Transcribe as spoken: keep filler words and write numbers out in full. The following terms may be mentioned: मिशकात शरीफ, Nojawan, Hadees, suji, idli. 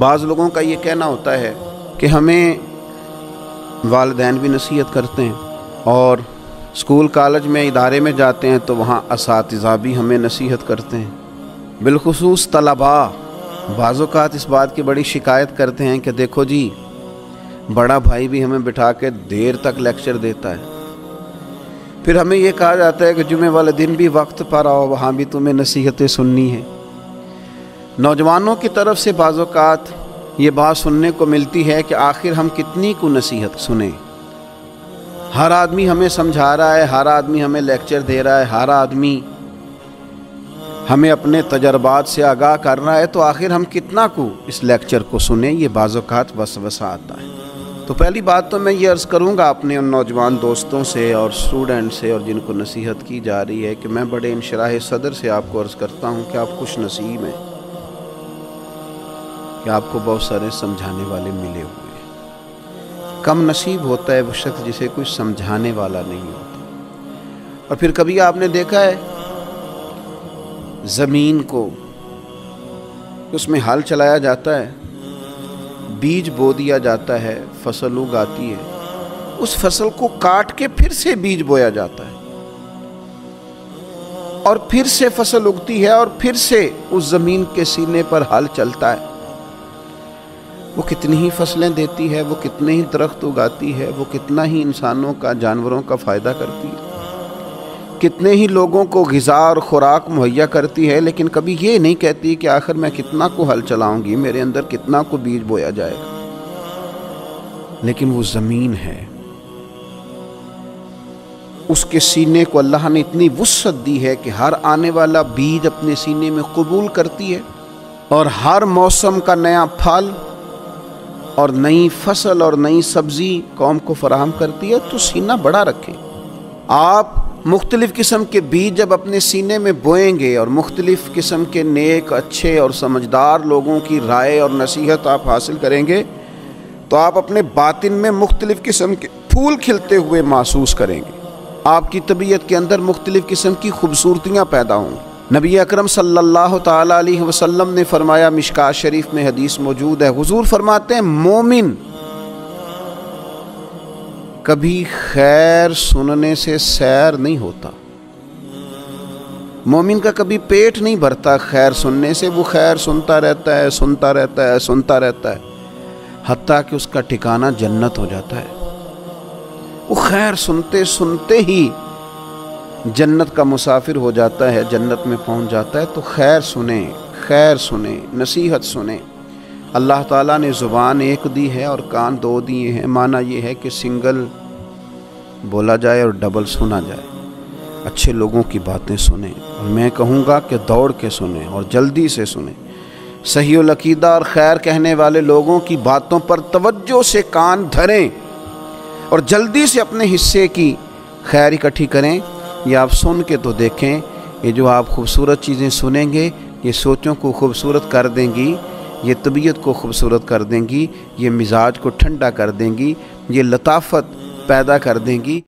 बाज़ लोगों का ये कहना होता है कि हमें वालिदैन भी नसीहत करते हैं और स्कूल कॉलेज में इदारे में जाते हैं तो वहाँ असातिज़ा भी हमें नसीहत करते हैं, बिलखसूस तलबा बाज़ औक़ात इस बात की बड़ी शिकायत करते हैं कि देखो जी बड़ा भाई भी हमें बिठा के देर तक लेक्चर देता है। फिर हमें यह कहा जाता है कि जुमे वाले दिन भी वक्त पर आओ, वहाँ भी तुम्हें नसीहतें सुननी है। नौजवानों की तरफ से बाज़ औक़ात ये बात सुनने को मिलती है कि आखिर हम कितनी को नसीहत सुने, हर आदमी हमें समझा रहा है, हर आदमी हमें लेक्चर दे रहा है, हर आदमी हमें अपने तजर्बात से आगाह कर रहा है, तो आखिर हम कितना को इस लेक्चर को सुने, ये बाज़ औक़ात वसवसा आता है। तो पहली बात तो मैं ये अर्ज़ करूँगा अपने उन नौजवान दोस्तों से और स्टूडेंट से और जिनको नसीहत की जा रही है कि मैं बड़े इंशराह सदर से आपको अर्ज़ करता हूँ कि आप खुश नसीब हैं कि आपको बहुत सारे समझाने वाले मिले हुए हैं। कम नसीब होता है वो शख्स जिसे कुछ समझाने वाला नहीं होता। और फिर कभी आपने देखा है ज़मीन को उसमें हल चलाया जाता है, बीज बो दिया जाता है, फसल उगाती है, उस फसल को काट के फिर से बीज बोया जाता है और फिर से फसल उगती है और फिर से उस ज़मीन के सीने पर हल चलता है। वो कितनी ही फसलें देती है, वो कितने ही दरख्त उगाती है, वो कितना ही इंसानों का जानवरों का फ़ायदा करती है, कितने ही लोगों को ग़िज़ा और ख़ुराक मुहैया करती है, लेकिन कभी ये नहीं कहती कि आखिर मैं कितना को हल चलाऊंगी, मेरे अंदर कितना को बीज बोया जाएगा। लेकिन वो ज़मीन है, उसके सीने को अल्लाह ने इतनी वुसअत दी है कि हर आने वाला बीज अपने सीने में कबूल करती है और हर मौसम का नया फल और नई फसल और नई सब्ज़ी कौम को फराहम करती है। तो सीना बड़ा रखें। आप मुख्तलिफ़ किस्म के बीज जब अपने सीने में बोएंगे और मुख्तलिफ़ किस्म के नेक अच्छे और समझदार लोगों की राय और नसीहत आप हासिल करेंगे तो आप अपने बातिन में मुख्तलिफ़ किस्म के फूल खिलते हुए महसूस करेंगे। आपकी तबीयत के अंदर मुख्तलिफ़ किस्म की खूबसूरतियाँ पैदा होंगी। नबी अकरम सल्लल्लाहु ताला अलैहि वसल्लम ने फरमाया, मिशकात शरीफ में हदीस मौजूद है, हुजूर फरमाते हैं मोमिन कभी खैर सुनने से सैर नहीं होता, मोमिन का कभी पेट नहीं भरता खैर सुनने से, वो खैर सुनता रहता है सुनता रहता है सुनता रहता है हत्ता कि उसका ठिकाना जन्नत हो जाता है। वो खैर सुनते सुनते ही जन्नत का मुसाफिर हो जाता है, जन्नत में पहुंच जाता है। तो खैर सुने, खैर सुने, नसीहत सुने। अल्लाह ताला ने ज़ुबान एक दी है और कान दो दिए हैं, माना ये है कि सिंगल बोला जाए और डबल सुना जाए। अच्छे लोगों की बातें सुने और मैं कहूँगा कि दौड़ के सुने और जल्दी से सुने। सही और अक़ीदा और खैर कहने वाले लोगों की बातों पर तवज्जो से कान धरें और जल्दी से अपने हिस्से की खैर इकट्ठी करें। ये आप सुन के तो देखें, ये जो आप खूबसूरत चीज़ें सुनेंगे ये सोचों को खूबसूरत कर देंगी, ये तबीयत को खूबसूरत कर देंगी, ये मिजाज को ठंडा कर देंगी, ये लताफत पैदा कर देंगी।